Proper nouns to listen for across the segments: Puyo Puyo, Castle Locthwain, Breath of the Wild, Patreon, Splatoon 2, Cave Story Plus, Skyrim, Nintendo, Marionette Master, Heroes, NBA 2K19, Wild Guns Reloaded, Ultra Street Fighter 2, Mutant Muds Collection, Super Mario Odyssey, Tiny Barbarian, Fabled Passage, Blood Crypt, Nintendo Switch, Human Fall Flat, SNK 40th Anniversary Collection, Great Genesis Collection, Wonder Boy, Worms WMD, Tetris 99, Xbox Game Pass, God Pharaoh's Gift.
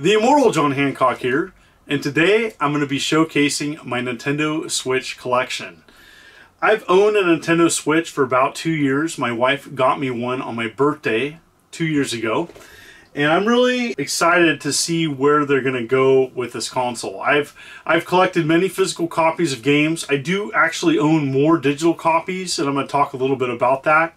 The Immortal John Hancock here, and today I'm going to be showcasing my Nintendo Switch collection. I've owned a Nintendo Switch for about 2 years. My wife got me one on my birthday 2 years ago, and I'm really excited to see where they're going to go with this console. I've collected many physical copies of games. I do actually own more digital copies, and I'm going to talk a little bit about that.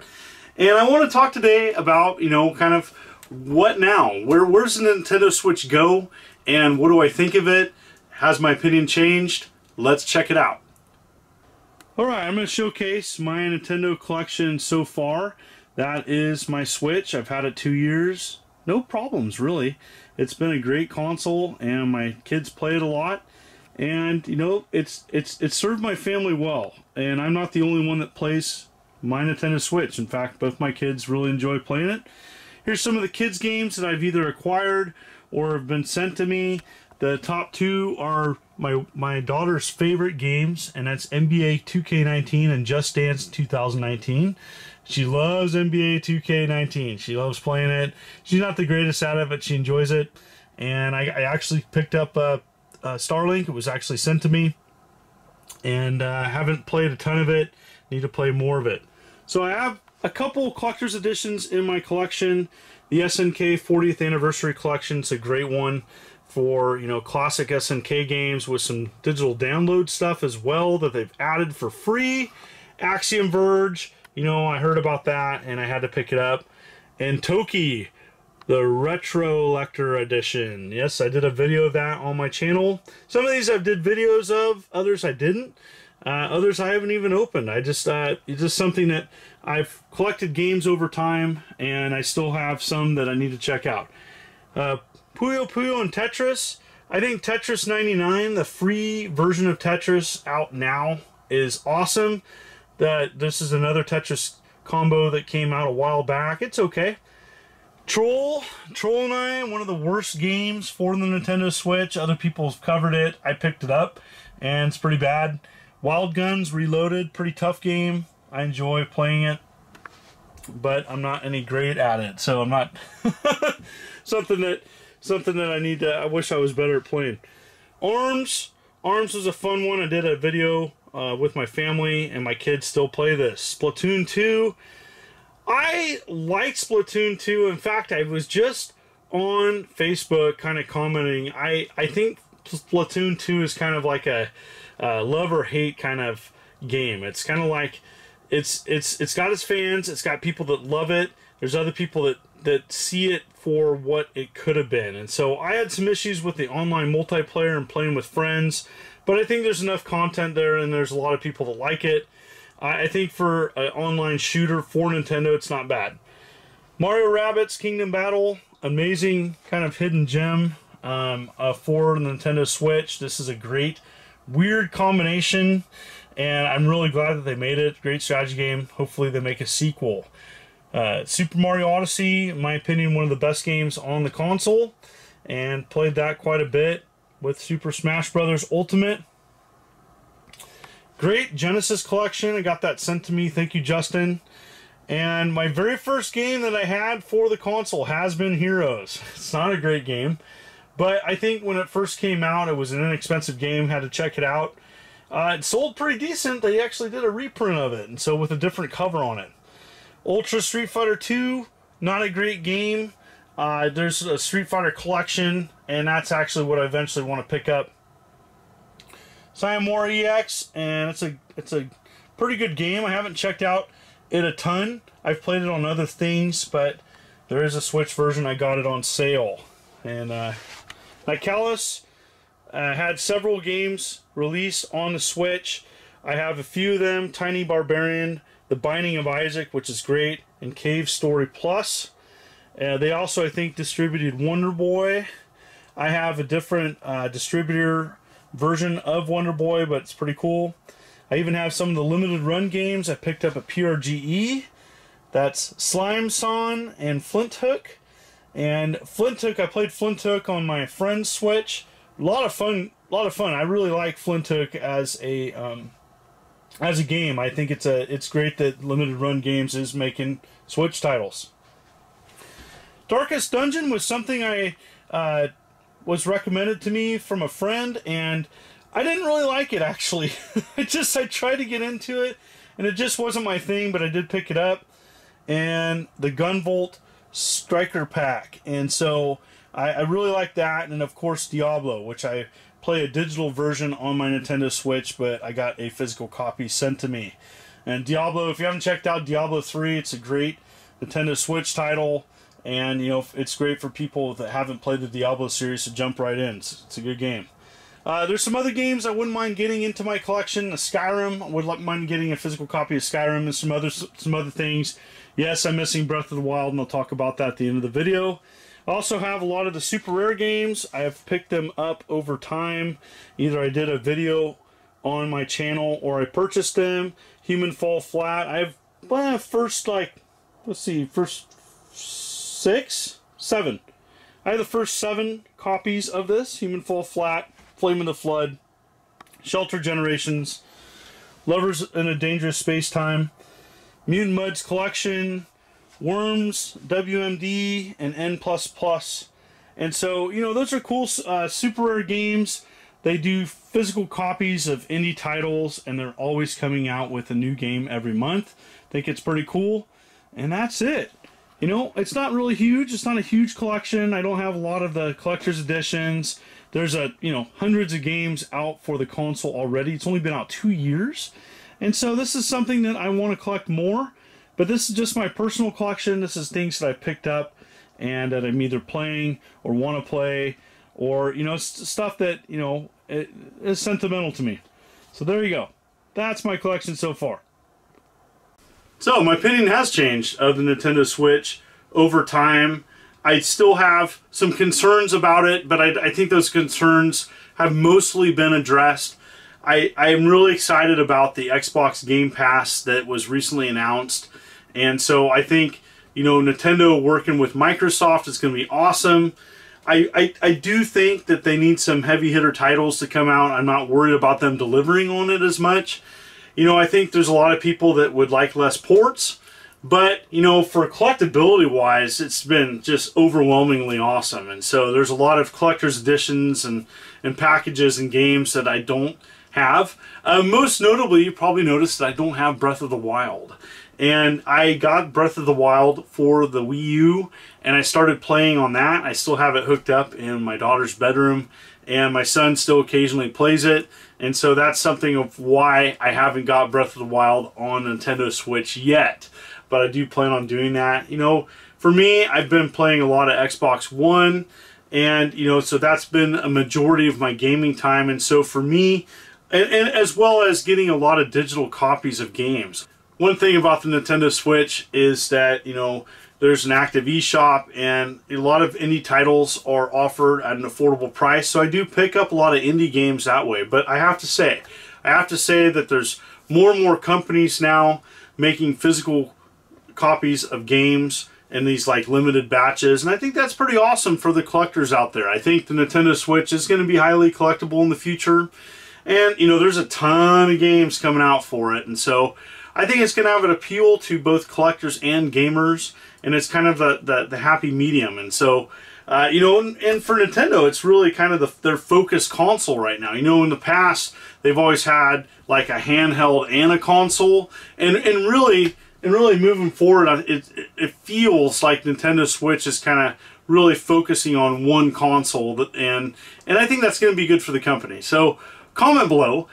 And I want to talk today about, you know, kind of what now? Where does the Nintendo Switch go? And what do I think of it? Has my opinion changed? Let's check it out. Alright, I'm going to showcase my Nintendo collection so far. That is my Switch. I've had it 2 years. No problems, really. It's been a great console, and my kids play it a lot. And, you know, it's served my family well. And I'm not the only one that plays my Nintendo Switch. In fact, both my kids really enjoy playing it. Here's some of the kids' games that I've either acquired or have been sent to me. The top two are my daughter's favorite games, and that's NBA 2K19 and Just Dance 2019. She loves NBA 2K19. She loves playing it. She's not the greatest at it, but she enjoys it. And I actually picked up a Starlink. It was actually sent to me. And I haven't played a ton of it. Need to play more of it. So I have a couple collector's editions in my collection. The SNK 40th Anniversary Collection is a great one for, you know, classic SNK games with some digital download stuff as well that they've added for free. Axiom Verge, you know, I heard about that and I had to pick it up. And Toki, the Retro Collector Edition. Yes, I did a video of that on my channel. Some of these I did videos of, others I didn't. Others I haven't even opened. It's just something that I've collected games over time, and I still have some that I need to check out. Puyo Puyo and Tetris. I think Tetris 99, the free version of Tetris out now, is awesome. This is another Tetris combo that came out a while back. It's okay. Troll and I, one of the worst games for the Nintendo Switch. Other people have covered it. I picked it up, and it's pretty bad. Wild Guns Reloaded, pretty tough game. I enjoy playing it, but I'm not any great at it, so I'm not something that I need to. I wish I was better at playing. Arms was a fun one. I did a video with my family, and my kids still play this. Splatoon 2. I like Splatoon 2. In fact, I was just on Facebook, kind of commenting. I think Splatoon 2 is kind of like a love or hate kind of game. It's kind of like it's got its fans. It's got people that love it. There's other people that see it for what it could have been. And so I had some issues with the online multiplayer and playing with friends, but I think there's enough content there, and there's a lot of people that like it. I think for an online shooter for Nintendo, it's not bad. Mario Rabbids Kingdom Battle, amazing kind of hidden gem for the Nintendo Switch. This is a great weird combination, and I'm really glad that they made it. Great strategy game. Hopefully they make a sequel. Super Mario Odyssey, in my opinion, one of the best games on the console, and played that quite a bit with Super Smash Brothers Ultimate. Great Genesis Collection. I got that sent to me. Thank you, Justin. And my very first game that I had for the console has been Heroes. It's not a great game, but I think when it first came out, it was an inexpensive game. Had to check it out. It sold pretty decent. They actually did a reprint of it, and so with a different cover on it. Ultra Street Fighter 2, not a great game. There's a Street Fighter collection, and that's actually what I eventually want to pick up. Samurai EX, and it's a pretty good game. I haven't checked out it a ton. I've played it on other things, but there is a Switch version. I got it on sale. And Nicalis had several games released on the Switch. I have a few of them. Tiny Barbarian, The Binding of Isaac, which is great, and Cave Story Plus. They also, I think, distributed Wonder Boy. I have a different distributor version of Wonder Boy, but it's pretty cool. I even have some of the limited run games I picked up at PRGE. That's Slime Son and Flint Hook. And Flint Hook, I played Flint Hook on my friend's Switch. A lot of fun. I really like Flint Hook as a game. I think it's great that Limited Run Games is making Switch titles. Darkest Dungeon was something I was recommended to me from a friend, and I didn't really like it, actually. I tried to get into it, and it just wasn't my thing, but I did pick it up. And the Gunvolt Striker Pack, and so I really like that, and of course Diablo, which I play a digital version on my Nintendo Switch, but I got a physical copy sent to me. And Diablo, if you haven't checked out Diablo 3, it's a great Nintendo Switch title, and you know, it's great for people that haven't played the Diablo series to jump right in. It's a good game. There's some other games I wouldn't mind getting into my collection. Skyrim, I wouldn't mind getting a physical copy of Skyrim, and some other things. Yes, I'm missing Breath of the Wild, and I'll talk about that at the end of the video. I also have a lot of the super rare games. I have picked them up over time. Either I did a video on my channel or I purchased them. Human Fall Flat. I've I have the first 7 copies of this. Human Fall Flat, Flame in the Flood, Shelter Generations, Lovers in a Dangerous Space-Time, Mutant Muds Collection, Worms, WMD, and N++. And so, you know, those are cool super rare games. They do physical copies of indie titles, and they're always coming out with a new game every month. I think it's pretty cool. And that's it. You know, it's not really huge. It's not a huge collection. I don't have a lot of the collector's editions. There's, you know, hundreds of games out for the console already. It's only been out 2 years. And so this is something that I want to collect more. But this is just my personal collection. This is things that I picked up and that I'm either playing or want to play, or, you know, stuff that, you know, is sentimental to me. So there you go. That's my collection so far. So my opinion has changed of the Nintendo Switch over time. I still have some concerns about it, but I think those concerns have mostly been addressed. I am really excited about the Xbox Game Pass that was recently announced. And so I think, you know, Nintendo working with Microsoft is going to be awesome. I do think that they need some heavy hitter titles to come out. I'm not worried about them delivering on it as much. You know, I think there's a lot of people that would like less ports. But, you know, for collectability-wise, it's been just overwhelmingly awesome. And so there's a lot of collector's editions and packages and games that I don't have. Most notably, you probably noticed that I don't have Breath of the Wild. And I got Breath of the Wild for the Wii U, and I started playing on that. I still have it hooked up in my daughter's bedroom, and my son still occasionally plays it. And so that's something of why I haven't got Breath of the Wild on Nintendo Switch yet. But I do plan on doing that. You know, for me, I've been playing a lot of Xbox One, and, you know, so that's been a majority of my gaming time. And so for me, and as well as getting a lot of digital copies of games. One thing about the Nintendo Switch is that, you know, there's an active eShop, and a lot of indie titles are offered at an affordable price. So I do pick up a lot of indie games that way. But I have to say that there's more and more companies now making physical copies of games in these like limited batches, and I think that's pretty awesome for the collectors out there. I think the Nintendo Switch is going to be highly collectible in the future. And, you know, there's a ton of games coming out for it. And so I think it's going to have an appeal to both collectors and gamers. And it's kind of the happy medium. And so, you know, and for Nintendo, it's really kind of their focus console right now. You know, in the past, they've always had like a handheld and a console. And really moving forward, it feels like Nintendo Switch is kind of really focusing on one console. And I think that's going to be good for the company. So, comment below,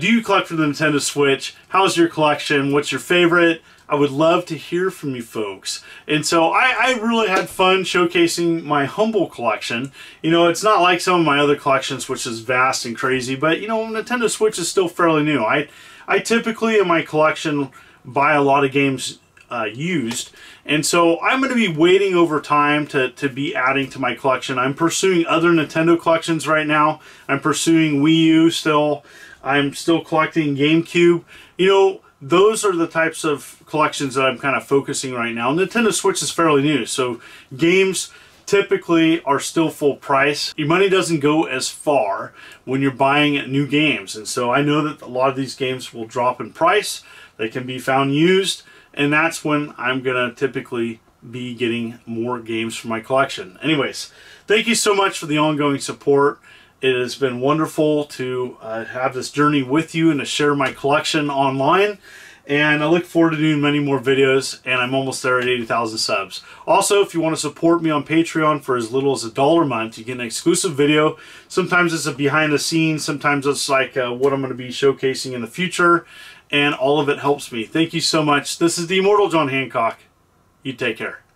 do you collect for the Nintendo Switch? How's your collection? What's your favorite? I would love to hear from you folks. And so I really had fun showcasing my humble collection. You know, it's not like some of my other collections, which is vast and crazy, but, you know, Nintendo Switch is still fairly new. I typically in my collection buy a lot of games used, and so I'm going to be waiting over time to be adding to my collection. I'm pursuing other Nintendo collections right now. I'm pursuing Wii U still. I'm still collecting GameCube. You know, those are the types of collections that I'm kind of focusing right now. Nintendo Switch is fairly new, so games typically are still full price. Your money doesn't go as far when you're buying new games, and so I know that a lot of these games will drop in price. They can be found used, and that's when I'm gonna typically be getting more games for my collection. Anyways, thank you so much for the ongoing support. It has been wonderful to have this journey with you and to share my collection online. And I look forward to doing many more videos, and I'm almost there at 80,000 subs. Also, if you want to support me on Patreon for as little as $1 a month, you get an exclusive video. Sometimes it's a behind the scenes, sometimes it's like what I'm going to be showcasing in the future, and all of it helps me. Thank you so much. This is the Immortal John Hancock. You take care.